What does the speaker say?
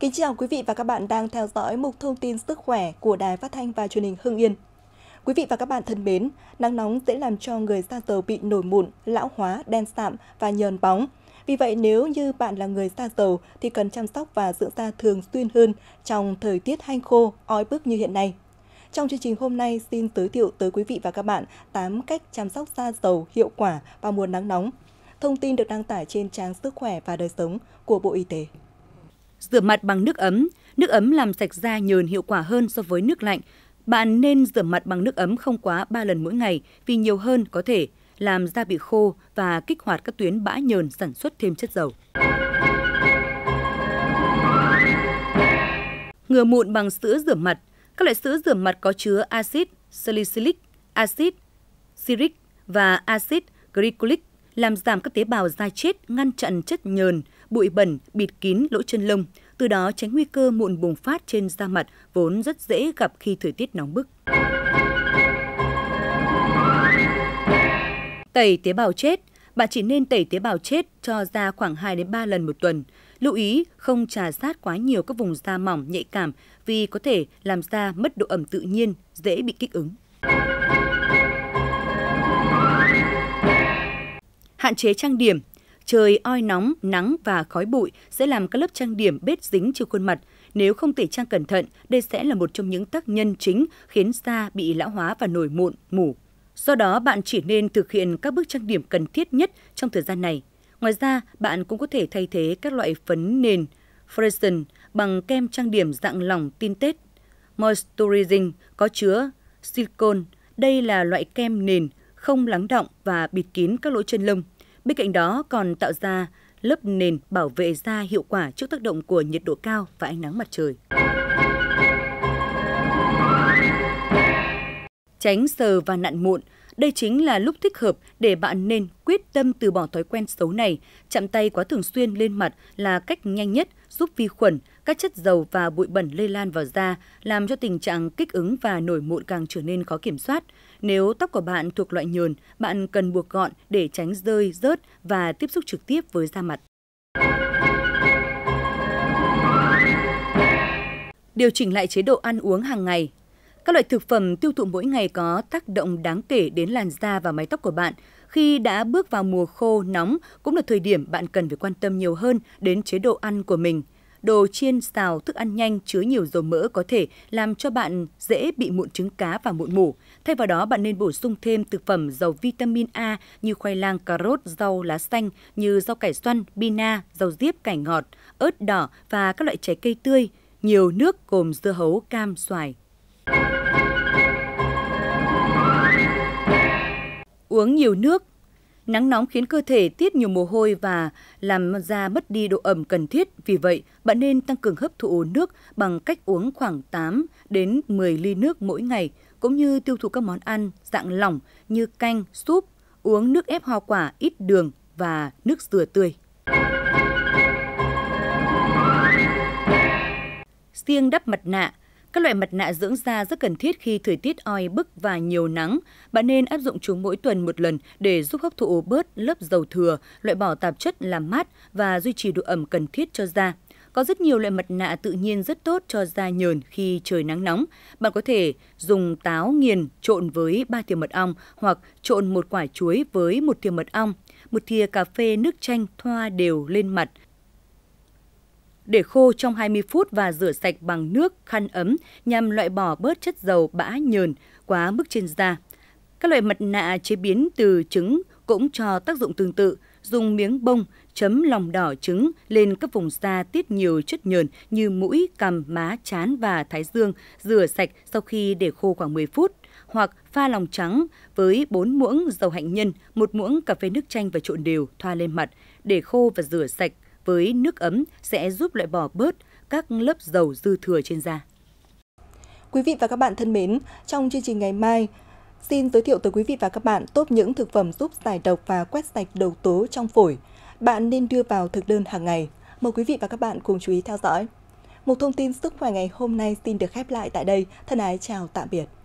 Kính chào quý vị và các bạn đang theo dõi mục thông tin sức khỏe của Đài Phát thanh và Truyền hình Hưng Yên. Quý vị và các bạn thân mến, nắng nóng dễ làm cho người da dầu bị nổi mụn, lão hóa, đen sạm và nhờn bóng. Vì vậy nếu như bạn là người da dầu thì cần chăm sóc và dưỡng da thường xuyên hơn trong thời tiết hanh khô, oi bức như hiện nay. Trong chương trình hôm nay xin giới thiệu tới quý vị và các bạn 8 cách chăm sóc da dầu hiệu quả vào mùa nắng nóng. Thông tin được đăng tải trên trang Sức khỏe và đời sống của Bộ Y tế. Rửa mặt bằng nước ấm. Nước ấm làm sạch da nhờn hiệu quả hơn so với nước lạnh. Bạn nên rửa mặt bằng nước ấm không quá 3 lần mỗi ngày vì nhiều hơn có thể làm da bị khô và kích hoạt các tuyến bã nhờn sản xuất thêm chất dầu. Ngừa mụn bằng sữa rửa mặt. Các loại sữa rửa mặt có chứa axit salicylic, axit siric và axit glycolic làm giảm các tế bào da chết, ngăn chặn chất nhờn, bụi bẩn bịt kín lỗ chân lông, từ đó tránh nguy cơ mụn bùng phát trên da mặt vốn rất dễ gặp khi thời tiết nóng bức. Tẩy tế bào chết. Bạn chỉ nên tẩy tế bào chết cho da khoảng 2 đến 3 lần một tuần. Lưu ý không chà sát quá nhiều các vùng da mỏng nhạy cảm vì có thể làm da mất độ ẩm tự nhiên, dễ bị kích ứng. Hạn chế trang điểm. Trời oi nóng, nắng và khói bụi sẽ làm các lớp trang điểm bết dính trên khuôn mặt. Nếu không tẩy trang cẩn thận, đây sẽ là một trong những tác nhân chính khiến da bị lão hóa và nổi mụn, mủ. Do đó, bạn chỉ nên thực hiện các bước trang điểm cần thiết nhất trong thời gian này. Ngoài ra, bạn cũng có thể thay thế các loại phấn nền Freshen bằng kem trang điểm dạng lỏng tinted moisturizing có chứa silicone. Đây là loại kem nền không lắng đọng và bịt kín các lỗ chân lông. Bên cạnh đó còn tạo ra lớp nền bảo vệ da hiệu quả trước tác động của nhiệt độ cao và ánh nắng mặt trời. Tránh sờ và nặn mụn. Đây chính là lúc thích hợp để bạn nên quyết tâm từ bỏ thói quen xấu này. Chạm tay quá thường xuyên lên mặt là cách nhanh nhất giúp vi khuẩn, các chất dầu và bụi bẩn lây lan vào da, làm cho tình trạng kích ứng và nổi mụn càng trở nên khó kiểm soát. Nếu tóc của bạn thuộc loại nhờn, bạn cần buộc gọn để tránh rơi, rớt và tiếp xúc trực tiếp với da mặt. Điều chỉnh lại chế độ ăn uống hàng ngày. Các loại thực phẩm tiêu thụ mỗi ngày có tác động đáng kể đến làn da và mái tóc của bạn. Khi đã bước vào mùa khô nóng, cũng là thời điểm bạn cần phải quan tâm nhiều hơn đến chế độ ăn của mình. Đồ chiên xào, thức ăn nhanh chứa nhiều dầu mỡ có thể làm cho bạn dễ bị mụn trứng cá và mụn mủ. Thay vào đó, bạn nên bổ sung thêm thực phẩm giàu vitamin A như khoai lang, cà rốt, rau lá xanh như rau cải xoăn, bina, rau diếp, cải ngọt, ớt đỏ và các loại trái cây tươi, nhiều nước gồm dưa hấu, cam, xoài. Uống nhiều nước. Nắng nóng khiến cơ thể tiết nhiều mồ hôi và làm da mất đi độ ẩm cần thiết. Vì vậy, bạn nên tăng cường hấp thụ nước bằng cách uống khoảng 8 đến 10 ly nước mỗi ngày, cũng như tiêu thụ các món ăn dạng lỏng như canh, súp, uống nước ép hoa quả ít đường và nước dừa tươi. Siêng đắp mặt nạ. Các loại mặt nạ dưỡng da rất cần thiết khi thời tiết oi bức và nhiều nắng. Bạn nên áp dụng chúng mỗi tuần một lần để giúp hấp thụ bớt lớp dầu thừa, loại bỏ tạp chất làm mát và duy trì độ ẩm cần thiết cho da. Có rất nhiều loại mặt nạ tự nhiên rất tốt cho da nhờn khi trời nắng nóng. Bạn có thể dùng táo nghiền trộn với 3 thìa mật ong hoặc trộn một quả chuối với 1 thìa mật ong, 1 thìa cà phê nước chanh thoa đều lên mặt. Để khô trong 20 phút và rửa sạch bằng nước khăn ấm nhằm loại bỏ bớt chất dầu bã nhờn quá mức trên da. Các loại mặt nạ chế biến từ trứng cũng cho tác dụng tương tự. Dùng miếng bông chấm lòng đỏ trứng lên các vùng da tiết nhiều chất nhờn như mũi, cằm, má, trán và thái dương, rửa sạch sau khi để khô khoảng 10 phút. Hoặc pha lòng trắng với 4 muỗng dầu hạnh nhân, 1 muỗng cà phê nước chanh và trộn đều thoa lên mặt, để khô và rửa sạch với nước ấm sẽ giúp loại bỏ bớt các lớp dầu dư thừa trên da. Quý vị và các bạn thân mến, trong chương trình ngày mai, xin giới thiệu tới quý vị và các bạn top những thực phẩm giúp giải độc và quét sạch độc tố trong phổi. Bạn nên đưa vào thực đơn hàng ngày. Mời quý vị và các bạn cùng chú ý theo dõi. Một thông tin sức khỏe ngày hôm nay xin được khép lại tại đây. Thân ái chào tạm biệt.